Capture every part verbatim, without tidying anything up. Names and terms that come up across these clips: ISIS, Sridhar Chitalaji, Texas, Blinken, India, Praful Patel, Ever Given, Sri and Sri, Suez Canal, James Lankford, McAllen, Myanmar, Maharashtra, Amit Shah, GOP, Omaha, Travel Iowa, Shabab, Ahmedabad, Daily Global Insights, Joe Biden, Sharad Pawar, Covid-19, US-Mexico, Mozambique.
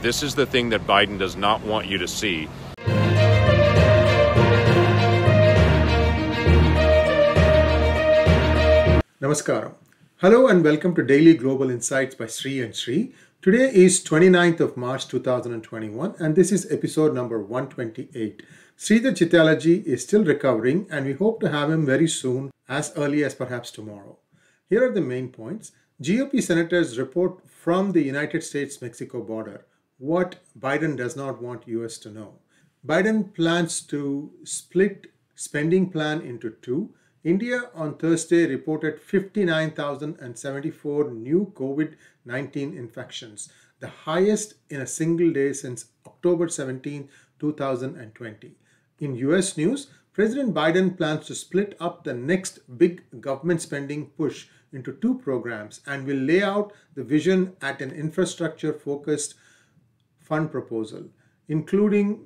This is the thing that Biden does not want you to see. Namaskaram. Hello and welcome to Daily Global Insights by Sri and Sri. Today is twenty-ninth of March two thousand twenty-one and this is episode number one twenty-eight. Sridhar Chitalaji is still recovering and we hope to have him very soon, as early as perhaps tomorrow. Here are the main points. G O P senators report from the United States-Mexico border what Biden does not want U S to know. Biden plans to split spending plan into two. India on Thursday reported fifty-nine thousand seventy-four new COVID nineteen infections, the highest in a single day since October seventeenth, two thousand twenty. In U S news, President Biden plans to split up the next big government spending push into two programs and will lay out the vision at an infrastructure-focused fund proposal, including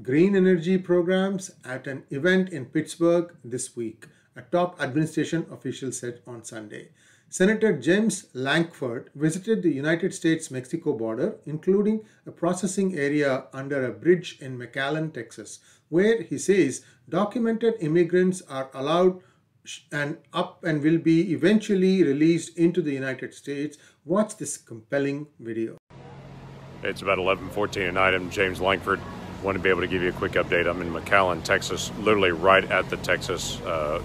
green energy programs at an event in Pittsburgh this week, a top administration official said on Sunday. Senator James Lankford visited the United States-Mexico border, including a processing area under a bridge in McAllen, Texas, where he says documented immigrants are allowed and up and will be eventually released into the United States. Watch this compelling video. It's about eleven fourteen at night. I'm James Lankford. I want to be able to give you a quick update. I'm in McAllen, Texas, literally right at the Texas uh,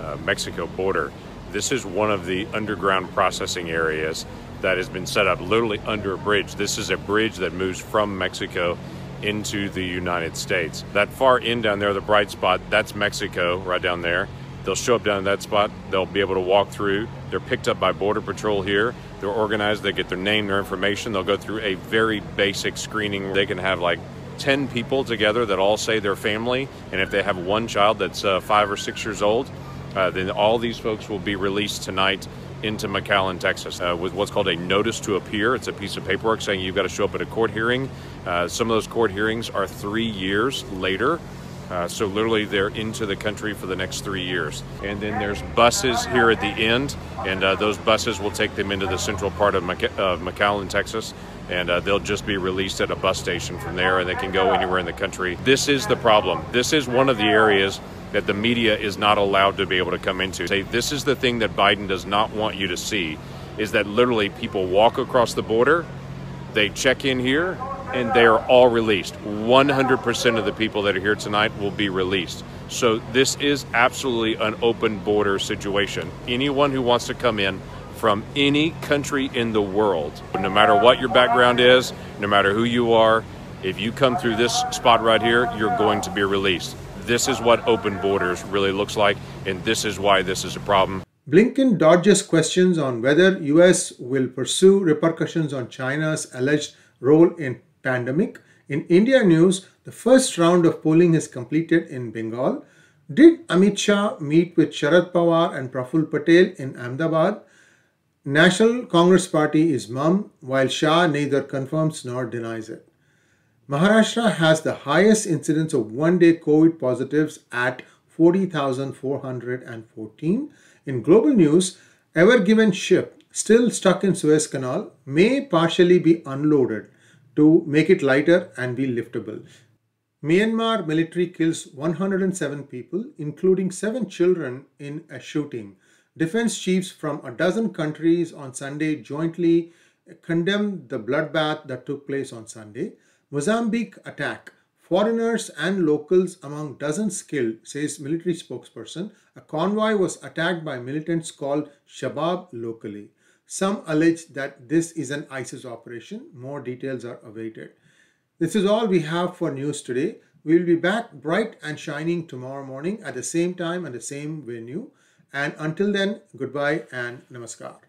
uh, Mexico border. This is one of the underground processing areas that has been set up literally under a bridge. This is a bridge that moves from Mexico into the United States. That far end down there, the bright spot, that's Mexico right down there. They'll show up down in that spot. They'll be able to walk through. They're picked up by Border Patrol here. They're organized. They get their name, their information. They'll go through a very basic screening. They can have like ten people together that all say they're family. And if they have one child that's uh, five or six years old, uh, then all these folks will be released tonight into McAllen, Texas, uh, with what's called a notice to appear. It's a piece of paperwork saying you've got to show up at a court hearing. Uh, some of those court hearings are three years later. Uh, so literally they're into the country for the next three years. And then there's buses here at the end, and uh, those buses will take them into the central part of Mac- uh, McAllen, Texas, and uh, they'll just be released at a bus station from there, and they can go anywhere in the country. This is the problem. This is one of the areas that the media is not allowed to be able to come into. Say, this is the thing that Biden does not want you to see, is that literally people walk across the border, they check in here, and they are all released. one hundred percent of the people that are here tonight will be released. So this is absolutely an open border situation. Anyone who wants to come in from any country in the world, no matter what your background is, no matter who you are, if you come through this spot right here, you're going to be released. This is what open borders really looks like, and this is why this is a problem. Blinken dodges questions on whether U S will pursue repercussions on China's alleged role in pandemic. In India news, the first round of polling is completed in Bengal. Did Amit Shah meet with Sharad Pawar and Praful Patel in Ahmedabad? National Congress Party is mum, while Shah neither confirms nor denies it. Maharashtra has the highest incidence of one-day COVID positives at forty thousand four hundred fourteen. In global news, Ever Given ship still stuck in Suez Canal may partially be unloaded to make it lighter and be liftable. Myanmar military kills one hundred seven people, including seven children, in a shooting. Defense chiefs from a dozen countries on Sunday jointly condemned the bloodbath that took place on Sunday. Mozambique attack. Foreigners and locals among dozens killed, says military spokesperson. A convoy was attacked by militants called Shabab locally. Some allege that this is an ISIS operation. More details are awaited. This is all we have for news today. We will be back bright and shining tomorrow morning at the same time and the same venue. And until then, goodbye and namaskar.